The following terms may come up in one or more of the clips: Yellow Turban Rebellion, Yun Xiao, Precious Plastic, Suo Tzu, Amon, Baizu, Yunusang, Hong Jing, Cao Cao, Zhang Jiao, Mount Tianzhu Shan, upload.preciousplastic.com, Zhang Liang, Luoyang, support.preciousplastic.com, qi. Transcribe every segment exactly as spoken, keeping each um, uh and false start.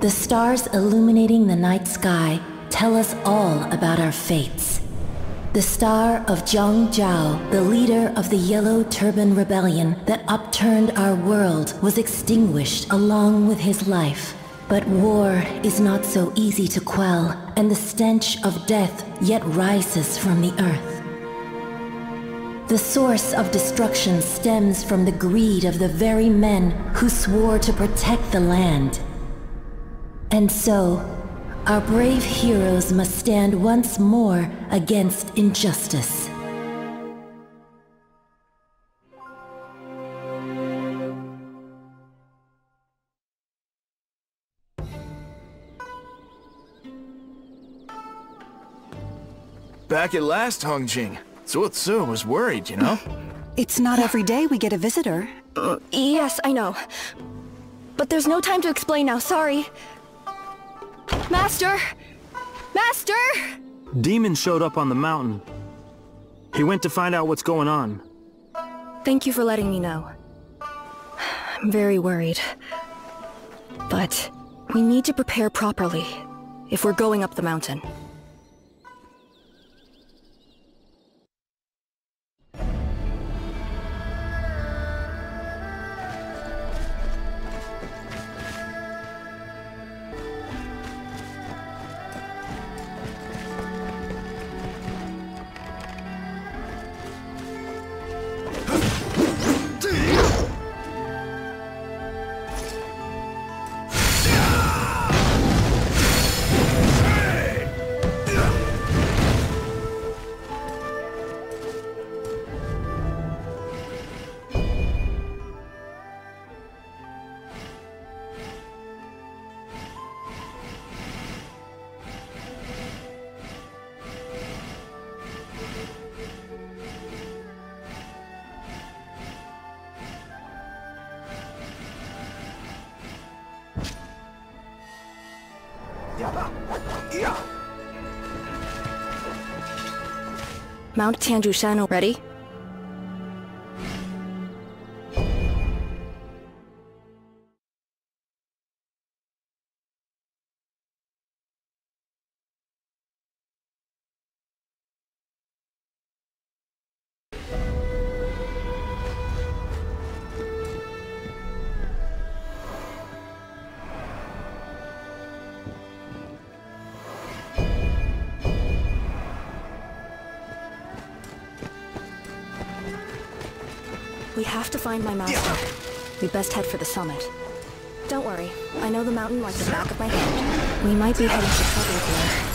The stars illuminating the night sky tell us all about our fates. The star of Zhang Jiao, the leader of the Yellow Turban Rebellion that upturned our world, was extinguished along with his life. But war is not so easy to quell, and the stench of death yet rises from the earth. The source of destruction stems from the greed of the very men who swore to protect the land. And so, our brave heroes must stand once more against injustice. Back at last, Hong Jing. Suo Tzu was worried, you know? It's not every day we get a visitor. Uh, yes, I know. But there's no time to explain now, sorry. Master! Master! Demon showed up on the mountain. He went to find out what's going on. Thank you for letting me know. I'm very worried. But we need to prepare properly if we're going up the mountain. Mount Tianzhu Shan already? Find my master. We best head for the summit. Don't worry, I know the mountain like the back of my hand. We might be heading for trouble here.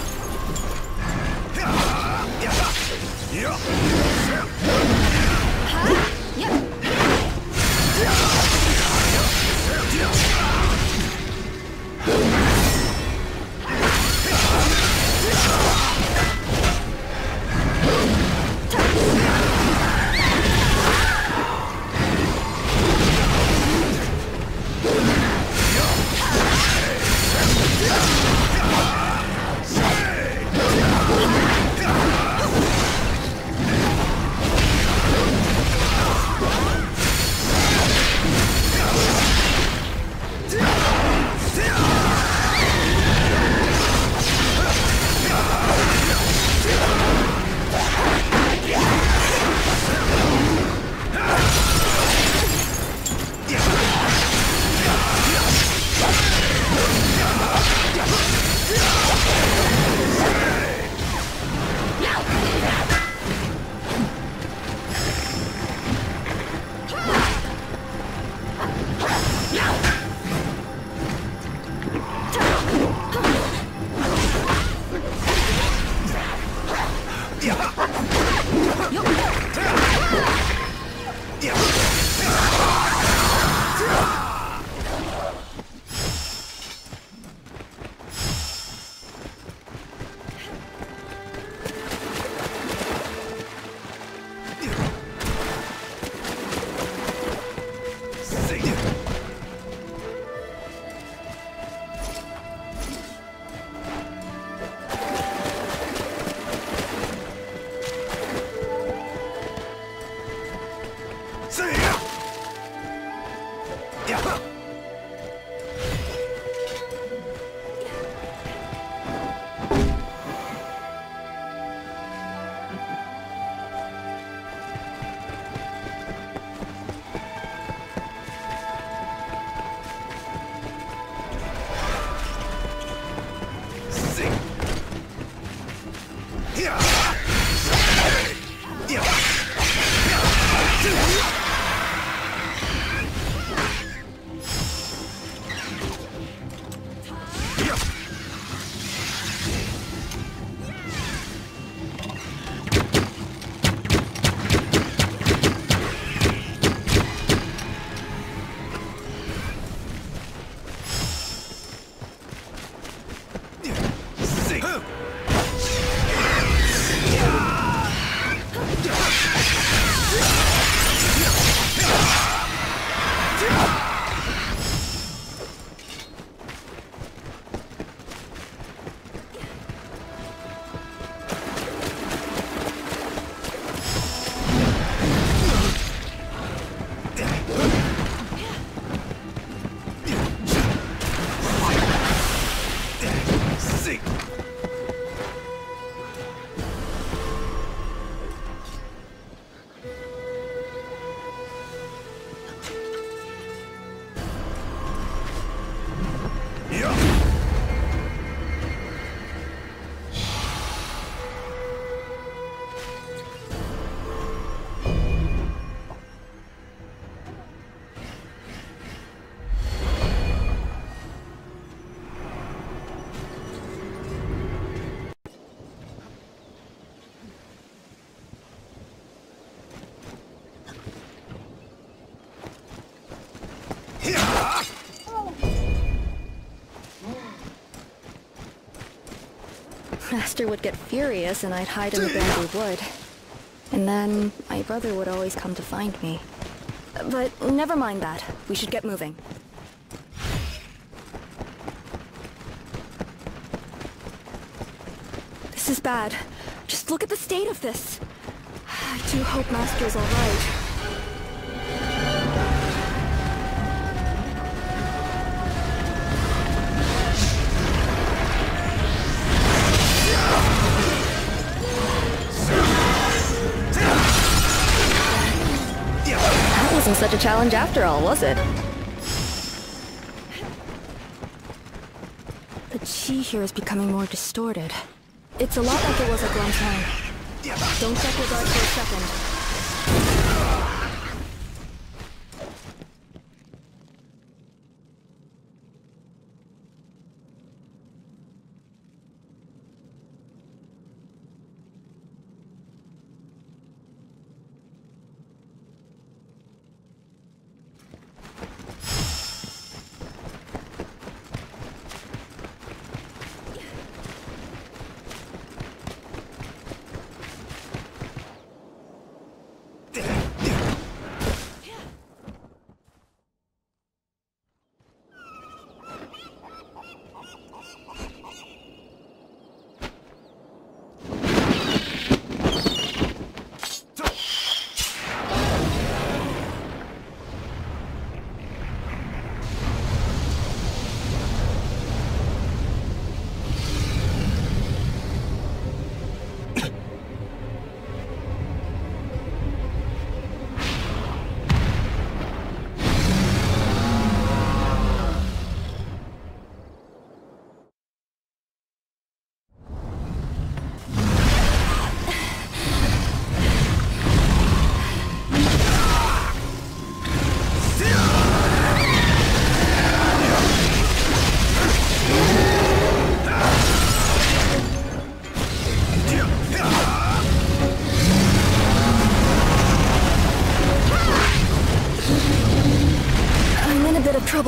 Master would get furious and I'd hide in the bamboo wood. And then my brother would always come to find me. But never mind that. We should get moving. This is bad. Just look at the state of this. I do hope Master's all right. Wasn't such a challenge after all, was it? The chi here is becoming more distorted. It's a lot like it was at one time. Don't check your guard for a second.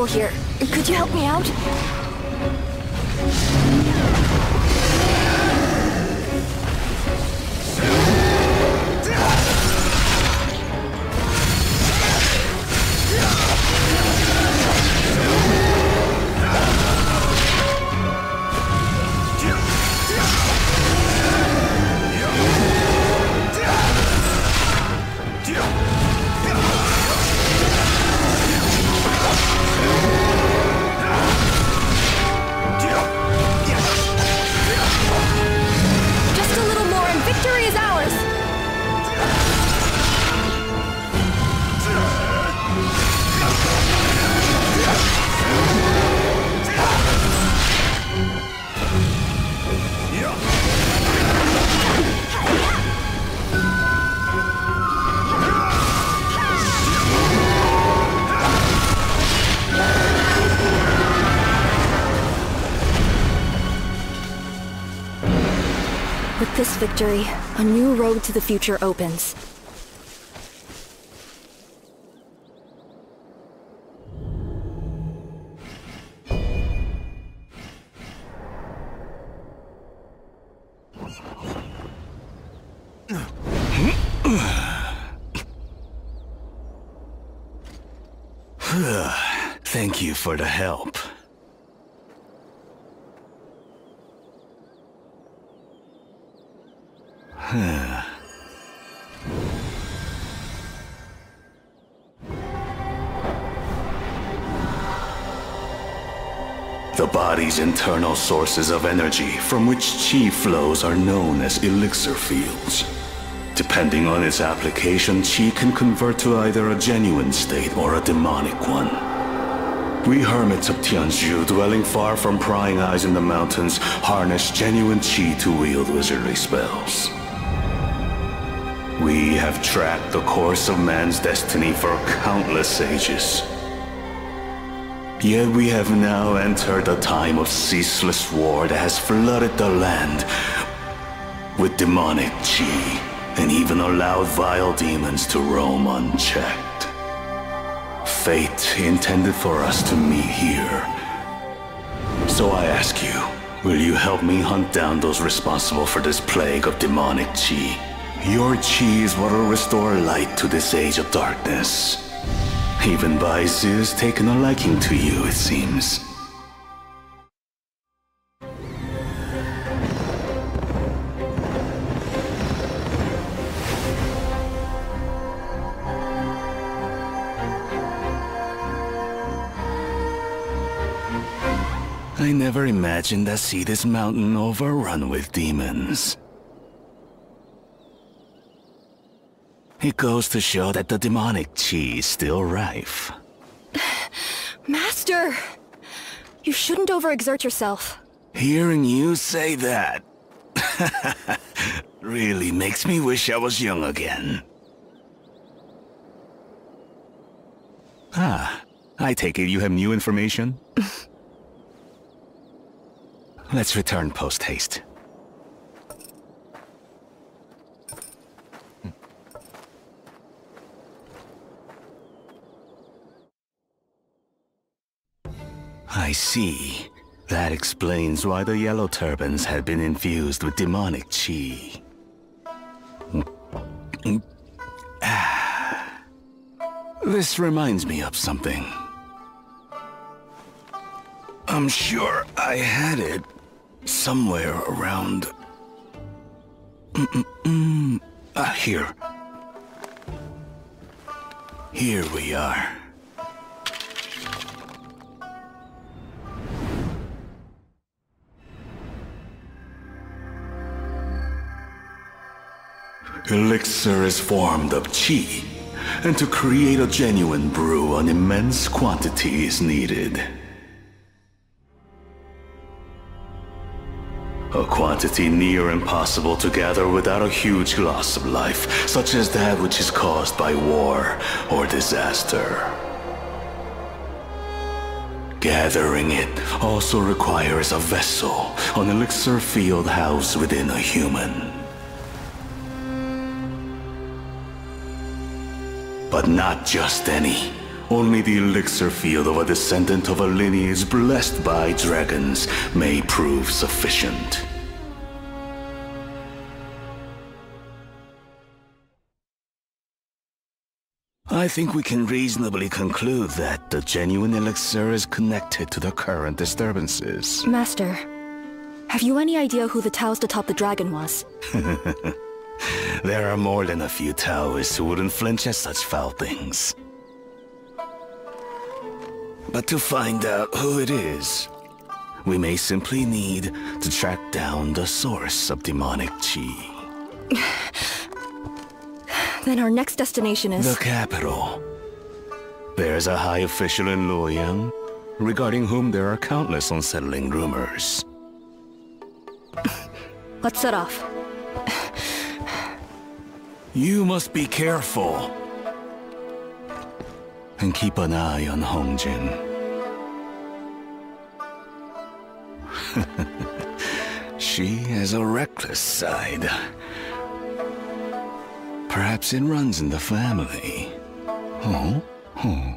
Here. Could you help me out? This victory, a new road to the future opens. Thank you for the help. The body's internal sources of energy from which qi flows are known as elixir fields. Depending on its application, qi can convert to either a genuine state or a demonic one. We hermits of Tianzhu, dwelling far from prying eyes in the mountains, harness genuine qi to wield wizardly spells. We have tracked the course of man's destiny for countless ages. Yet we have now entered a time of ceaseless war that has flooded the land with demonic qi and even allowed vile demons to roam unchecked. Fate intended for us to meet here. So I ask you, Will you help me hunt down those responsible for this plague of demonic chi? Your chi is what will restore light to this age of darkness. Even Baizu has taken a liking to you, it seems. I never imagined I'd see this mountain overrun with demons. It goes to show that the demonic chi is still rife. Master! You shouldn't overexert yourself. Hearing you say that really makes me wish I was young again. Ah, I take it you have new information? Let's return post-haste. I see. That explains why the Yellow Turbans had been infused with demonic chi. This reminds me of something. I'm sure I had it somewhere around... Mm-mm-mm. Ah, here. Here we are. Elixir is formed of qi, and to create a genuine brew, an immense quantity is needed. A quantity near impossible to gather without a huge loss of life, such as that which is caused by war or disaster. Gathering it also requires a vessel, an elixir field housed within a human. But not just any. Only the elixir field of a descendant of a lineage blessed by dragons may prove sufficient. I think we can reasonably conclude that the genuine elixir is connected to the current disturbances. Master, have you any idea who the Taoist atop the dragon was? There are more than a few Taoists who wouldn't flinch at such foul things. But to find out who it is, we may simply need to track down the source of demonic chi. Then our next destination is... the capital. There's a high official in Luoyang, regarding whom there are countless unsettling rumors. Let's set off. You must be careful. And keep an eye on Hong Jing. She has a reckless side. Perhaps it runs in the family. Huh? Huh.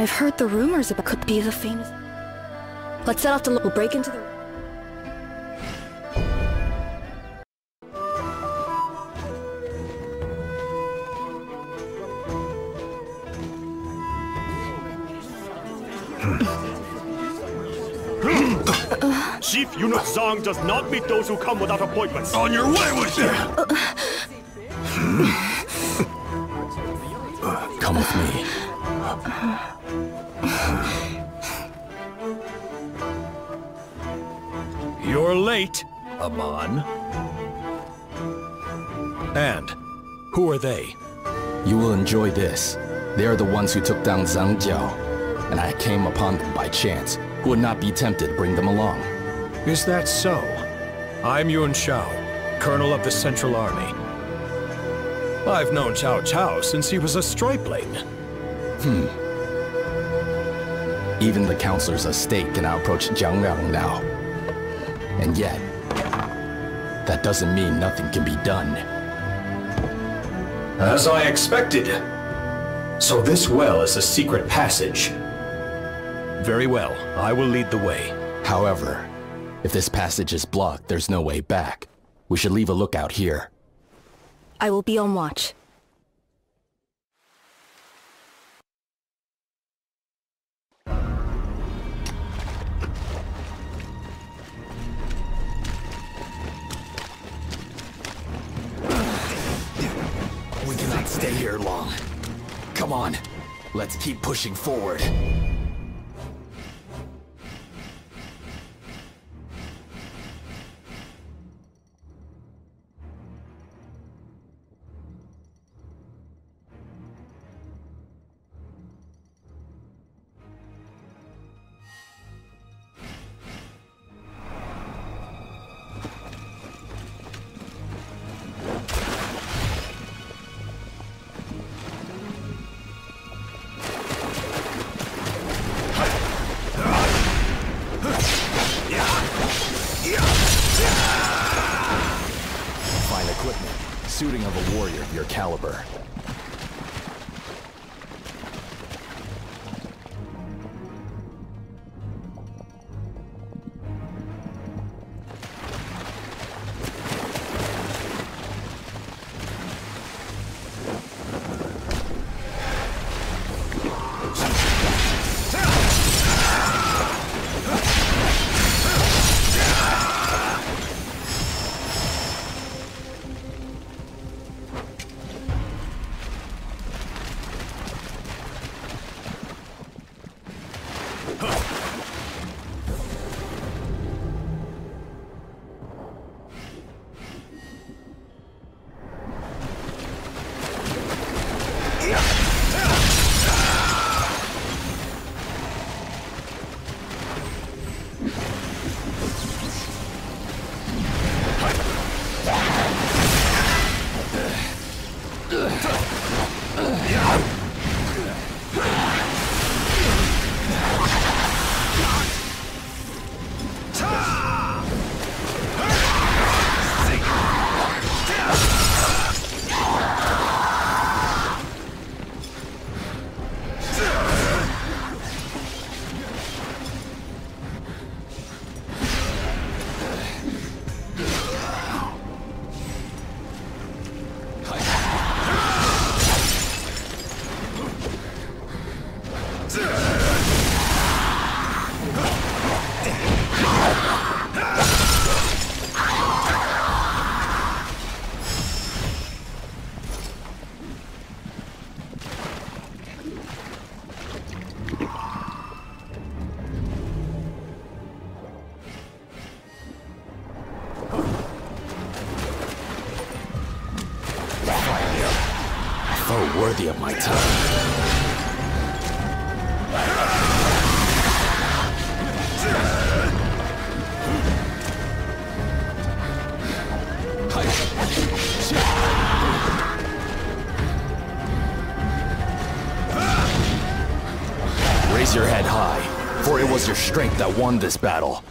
I've heard the rumors about could be the famous. Let's set off to look. We'll break into the. Chief Yunusang does not meet those who come without appointments. On your way with you! Uh, uh, come with me. Uh, You're late, Amon. And who are they? You will enjoy this. They are the ones who took down Zhang Jiao, and I came upon them by chance. Would not be tempted to bring them along. Is that so? I'm Yun Xiao, Colonel of the Central Army. I've known Cao Cao since he was a stripling. Hmm. Even the counselors of state can approach Zhang Liang now. And yet, that doesn't mean nothing can be done. As I expected. So this well is a secret passage. Very well, I will lead the way. However, if this passage is blocked, there's no way back. We should leave a lookout here. I will be on watch. We cannot stay here long. Come on, let's keep pushing forward. Suiting of a warrior of your caliber. Worthy of my time. Raise your head high, for it was your strength that won this battle.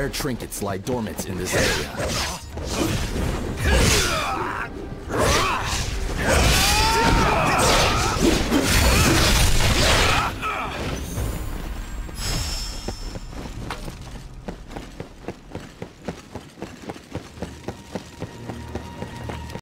Rare trinkets lie dormant in this area.